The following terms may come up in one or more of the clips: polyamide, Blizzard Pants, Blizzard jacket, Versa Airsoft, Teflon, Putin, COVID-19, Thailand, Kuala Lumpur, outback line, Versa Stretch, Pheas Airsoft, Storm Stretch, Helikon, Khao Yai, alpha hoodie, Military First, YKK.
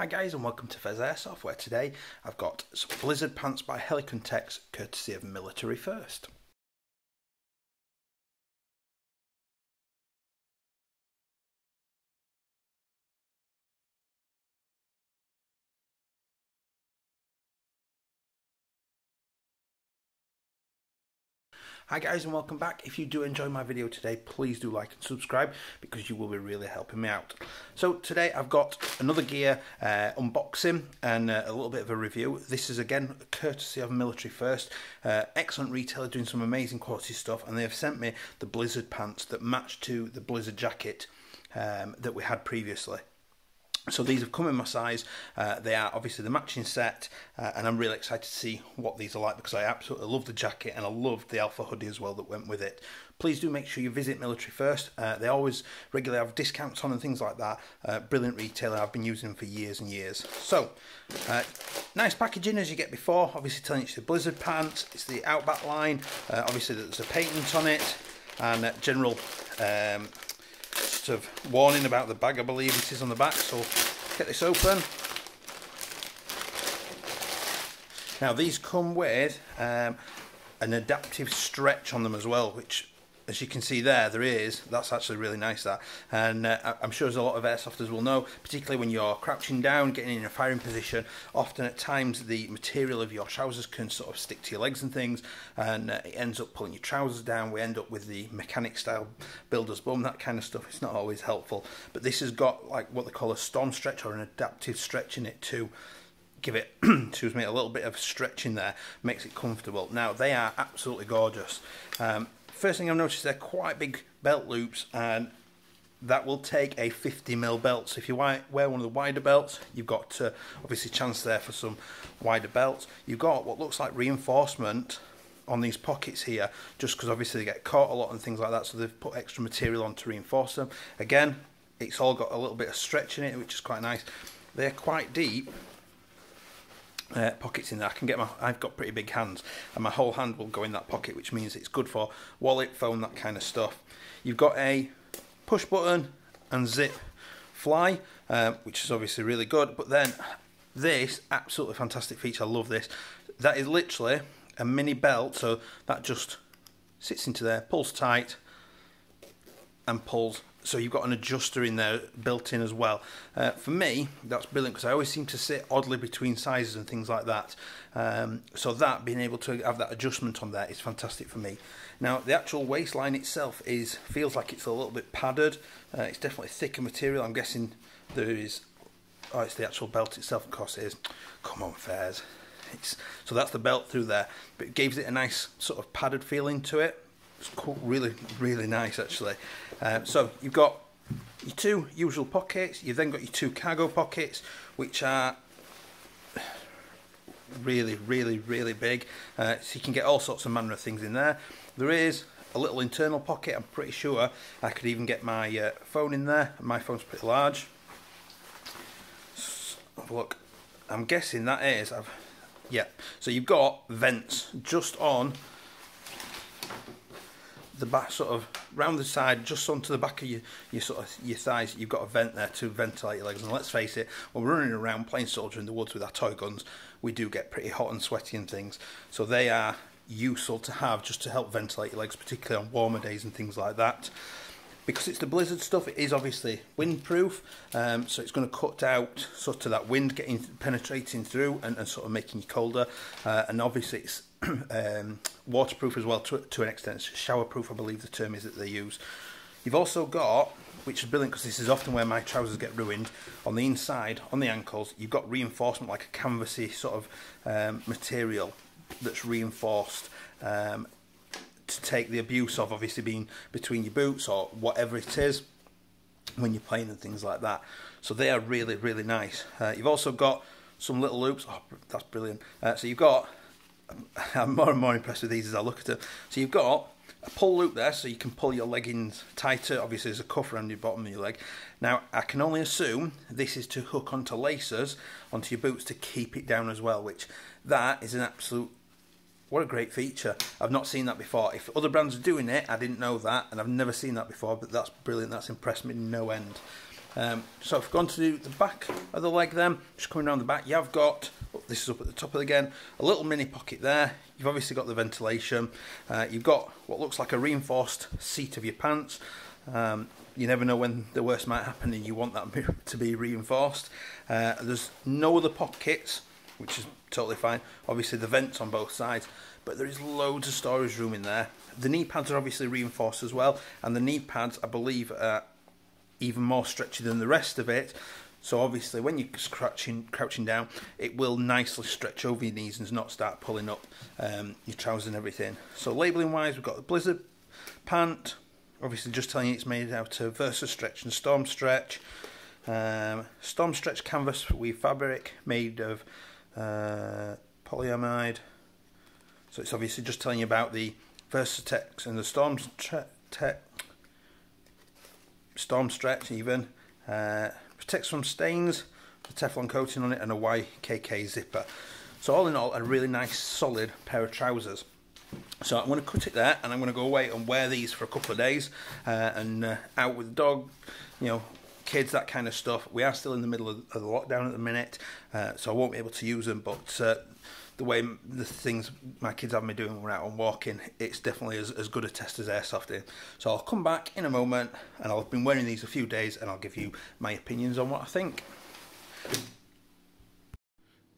Hi guys, and welcome to Versa Airsoft, where today I've got some Blizzard Pants by Helikon Techs, courtesy of Military First. Hi guys, and welcome back. If you do enjoy my video today, please do like and subscribe because you will be really helping me out. So today I've got another gear unboxing and a little bit of a review. This is again courtesy of Military First, excellent retailer doing some amazing quality stuff, and they have sent me the Blizzard pants that match to the Blizzard jacket that we had previously. So these have come in my size, they are obviously the matching set, and I'm really excited to see what these are like because I absolutely love the jacket and I love the alpha hoodie as well that went with it. Please do make sure you visit Military First, they always regularly have discounts on and things like that. Brilliant retailer, I've been using them for years and years. So, nice packaging as you get before, obviously telling you it's the Blizzard pants, it's the Outback line, obviously there's a patent on it, and general sort of warning about the bag, I believe it is on the back. So get this open. Now these come with an adaptive stretch on them as well, which as you can see there is. That's actually really nice, that, and I'm sure as a lot of airsofters will know, particularly when you're crouching down, getting in a firing position, often at times the material of your trousers can sort of stick to your legs and things, and it ends up pulling your trousers down. We end up with the mechanic style builder's bum, that kind of stuff. It's not always helpful, but this has got like what they call a storm stretch or an adaptive stretch in it too. Give it, excuse me, a little bit of stretch in there, makes it comfortable. Now they are absolutely gorgeous. First thing I've noticed, they're quite big belt loops, and that will take a 50mm belt. So if you wear one of the wider belts, you've got obviously chance there for some wider belts. You've got what looks like reinforcement on these pockets here, just because obviously they get caught a lot and things like that, so they've put extra material on to reinforce them. Again, it's all got a little bit of stretch in it, which is quite nice. They're quite deep. Pockets in there. I've got pretty big hands, and my whole hand will go in that pocket, which means it's good for wallet, phone, that kind of stuff. You've got a push button and zip fly, which is obviously really good. But then this absolutely fantastic feature, I love this. That is literally a mini belt, so that just sits into there, pulls tight and pulls. So you've got an adjuster in there built in as well. For me, that's brilliant because I always seem to sit oddly between sizes and things like that. So that, being able to have that adjustment on there is fantastic for me. Now the actual waistline itself feels like it's a little bit padded. It's definitely thicker material. I'm guessing there is, oh, it's the actual belt itself, of course it is. Come on, Pheas. So that's the belt through there. But it gives it a nice sort of padded feeling to it. It's cool, really, really nice actually. So you've got your two usual pockets, you've then got your two cargo pockets, which are really, really, really big. So you can get all sorts of manner of things in there. There is a little internal pocket, I'm pretty sure I could even get my phone in there. My phone's pretty large. So have a look, I'm guessing that is, yeah. So you've got vents just on the back, sort of round the side, just onto the back of your thighs. You've got a vent there to ventilate your legs, and let's face it, when we're running around playing soldier in the woods with our toy guns, we do get pretty hot and sweaty and things, so they are useful to have just to help ventilate your legs, particularly on warmer days and things like that. Because it's the Blizzard stuff, it is obviously windproof, so it's going to cut out sort of that wind getting penetrating through and sort of making you colder, and obviously it's waterproof as well to an extent. It's showerproof, I believe the term is that they use. You've also got, which is brilliant because this is often where my trousers get ruined, on the inside, on the ankles, you've got reinforcement, like a canvassy sort of material that's reinforced to take the abuse of obviously being between your boots or whatever it is when you're playing and things like that. So they are really, really nice. You've also got some little loops. Oh, that's brilliant. So you've got, I'm more and more impressed with these as I look at them. So you've got a pull loop there, so you can pull your leggings tighter. Obviously there's a cuff around your bottom of your leg. Now I can only assume this is to hook onto lacers onto your boots to keep it down as well, which that is an absolute, what a great feature. I've not seen that before. If other brands are doing it, I didn't know that, and I've never seen that before, but that's brilliant. That's impressed me no end. So I've gone to the back of the leg then, just coming around the back, you have got, oh, this is up at the top of the again, a little mini pocket there, you've obviously got the ventilation, you've got what looks like a reinforced seat of your pants, you never know when the worst might happen and you want that to be reinforced. There's no other pockets, which is totally fine, obviously the vents on both sides, but there is loads of storage room in there. The knee pads are obviously reinforced as well, and the knee pads I believe are even more stretchy than the rest of it, so obviously when you're crouching down it will nicely stretch over your knees and not start pulling up your trousers and everything. So labelling wise, we've got the Blizzard pant, obviously just telling you it's made out of Versa Stretch and Storm Stretch. Storm Stretch canvas with fabric made of polyamide, so it's obviously just telling you about the Versatex and the Storm Stretch even. Protects from stains, the Teflon coating on it, and a YKK zipper. So all in all, a really nice solid pair of trousers. So I'm going to cut it there, and I'm going to go away and wear these for a couple of days, and out with the dog, you know, kids, that kind of stuff. We are still in the middle of the lockdown at the minute, so I won't be able to use them, but the way the things my kids have me doing when we're out and walking, it's definitely as good a test as airsofting. So I'll come back in a moment, and I've been wearing these a few days, and I'll give you my opinions on what I think.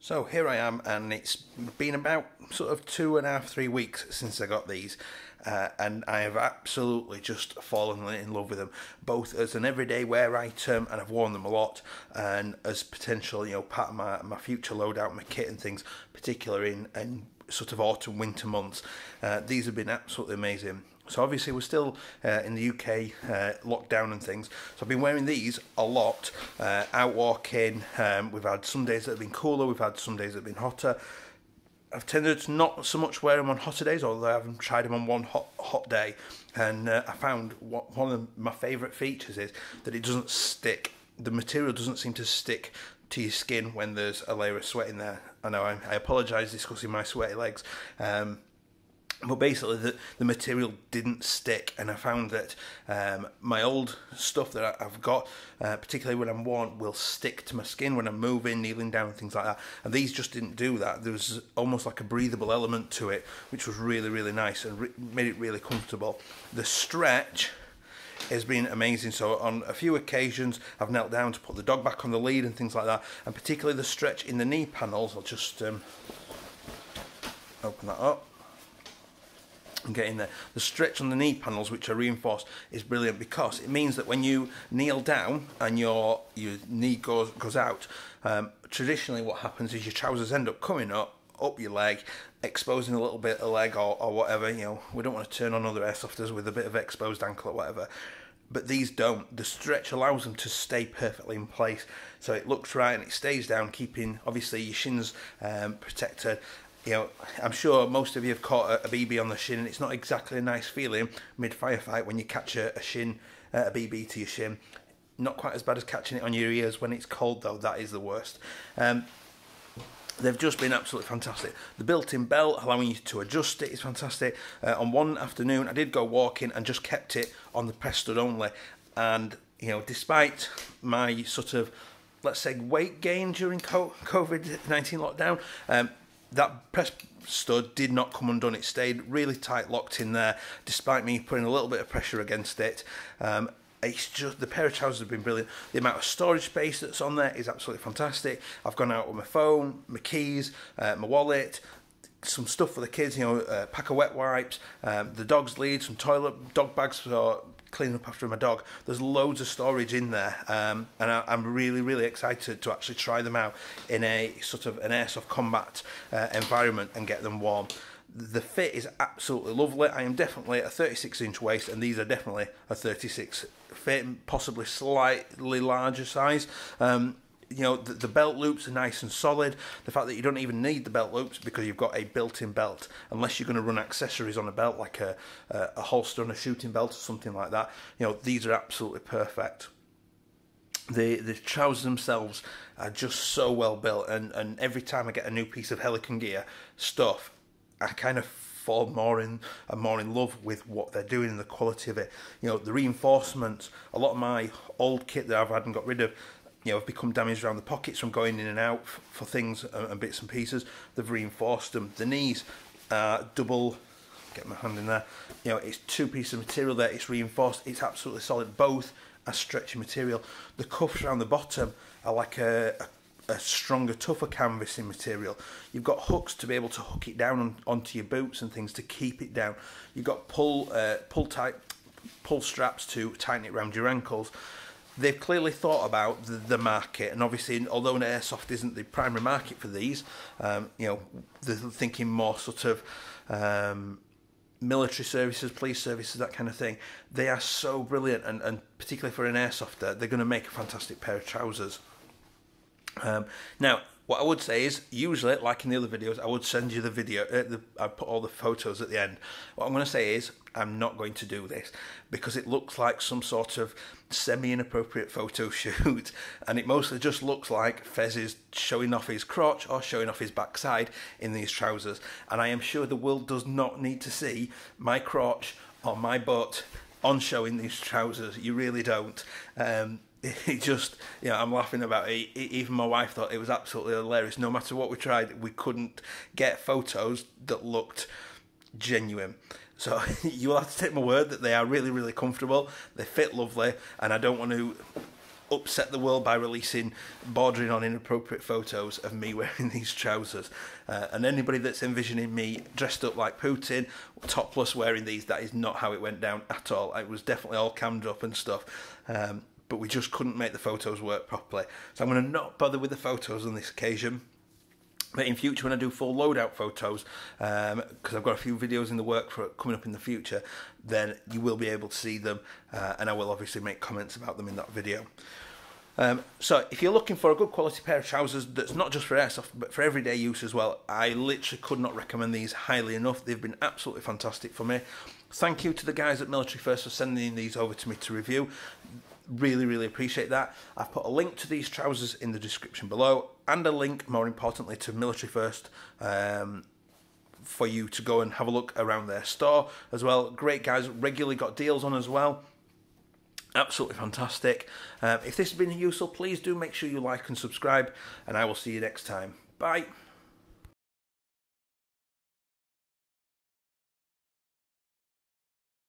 So here I am, and it's been about sort of 2.5–3 weeks since I got these, and I have absolutely just fallen in love with them, both as an everyday wear item, and I've worn them a lot, and as potential, you know, part of my future loadout, my kit and things, particularly in sort of autumn winter months. These have been absolutely amazing. So obviously we're still in the UK, lockdown and things, so I've been wearing these a lot, out walking. We've had some days that have been cooler, we've had some days that have been hotter. I've tended to not so much wear them on hotter days, although I haven't tried them on one hot day, and I found one of my favourite features is that it doesn't stick. The material doesn't seem to stick to your skin when there's a layer of sweat in there. I know I apologise discussing my sweaty legs, but basically the material didn't stick, and I found that my old stuff that I've got, particularly when I'm worn, will stick to my skin when I'm moving, kneeling down, things like that, and these just didn't do that. There was almost like a breathable element to it, which was really, really nice, and made it really comfortable. The stretch has been amazing. So on a few occasions I've knelt down to put the dog back on the lead and things like that, and particularly the stretch in the knee panels. I'll just open that up and get in there. The stretch on the knee panels, which are reinforced, is brilliant because it means that when you kneel down and your knee goes out, traditionally what happens is your trousers end up coming up your leg, exposing a little bit of leg or whatever. You know, we don't want to turn on other airsofters with a bit of exposed ankle or whatever, but these don't. The stretch allows them to stay perfectly in place, so it looks right and it stays down, keeping obviously your shins protected. You know, I'm sure most of you have caught a BB on the shin, and it's not exactly a nice feeling mid-firefight when you catch a BB to your shin. Not quite as bad as catching it on your ears when it's cold, though. That is the worst. They've just been absolutely fantastic. The built-in belt, allowing you to adjust it, is fantastic. On one afternoon, I did go walking and just kept it on the press stud only. And, you know, despite my sort of, let's say, weight gain during COVID-19 lockdown, that press stud did not come undone. It stayed really tight, locked in there, despite me putting a little bit of pressure against it. It's just, the pair of trousers have been brilliant. The amount of storage space that's on there is absolutely fantastic. I've gone out with my phone, my keys, my wallet, some stuff for the kids, you know, a pack of wet wipes, the dog's lead, some toilet dog bags for cleaning up after my dog. There's loads of storage in there, and I'm really, really excited to actually try them out in a sort of an airsoft combat environment and get them warm. The fit is absolutely lovely. I am definitely a 36-inch waist, and these are definitely a 36 fit, possibly slightly larger size. You know, the belt loops are nice and solid. The fact that you don't even need the belt loops because you've got a built-in belt, unless you're going to run accessories on a belt like a holster on a shooting belt or something like that. You know, these are absolutely perfect. The trousers themselves are just so well built, and every time I get a new piece of Helikon gear stuff, I kind of fall more in and more in love with what they're doing and the quality of it. You know, the reinforcements, a lot of my old kit that I've had and got rid of, you know, have become damaged around the pockets from going in and out for things and bits and pieces. They've reinforced them. The knees are double, get my hand in there, you know, it's two pieces of material there, it's reinforced, it's absolutely solid. Both are stretchy material. The cuffs around the bottom are like a stronger, tougher canvassing material. You've got hooks to be able to hook it down onto your boots and things to keep it down. You've got pull straps to tighten it around your ankles. They've clearly thought about the market, and obviously, although an airsoft isn't the primary market for these, you know, they're thinking more sort of military services, police services, that kind of thing. They are so brilliant, and particularly for an airsofter, they're going to make a fantastic pair of trousers. Now, what I would say is, usually, like in the other videos, I would send you the video. I put all the photos at the end. What I'm going to say is, I'm not going to do this because it looks like some sort of semi-inappropriate photo shoot, and it mostly just looks like Pheas is showing off his crotch or showing off his backside in these trousers, and I am sure the world does not need to see my crotch or my butt on show in these trousers. You really don't. It just, you know, I'm laughing about it. Even my wife thought it was absolutely hilarious. No matter what we tried, we couldn't get photos that looked genuine. So you'll have to take my word that they are really, really comfortable. They fit lovely, and I don't want to upset the world by releasing, bordering on inappropriate photos of me wearing these trousers. And anybody that's envisioning me dressed up like Putin, topless wearing these, that is not how it went down at all. It was definitely all cammed up and stuff. But we just couldn't make the photos work properly. So I'm going to not bother with the photos on this occasion. But in future, when I do full loadout photos, because I've got a few videos in the work for coming up in the future, then you will be able to see them, and I will obviously make comments about them in that video. So if you're looking for a good quality pair of trousers that's not just for airsoft but for everyday use as well, I literally could not recommend these highly enough. They've been absolutely fantastic for me. Thank you to the guys at Military First for sending these over to me to review. Really, really appreciate that. I've put a link to these trousers in the description below, and a link, more importantly, to Military First for you to go and have a look around their store as well. Great guys, regularly got deals on as well. Absolutely fantastic. If this has been useful, please do make sure you like and subscribe, and I will see you next time. Bye.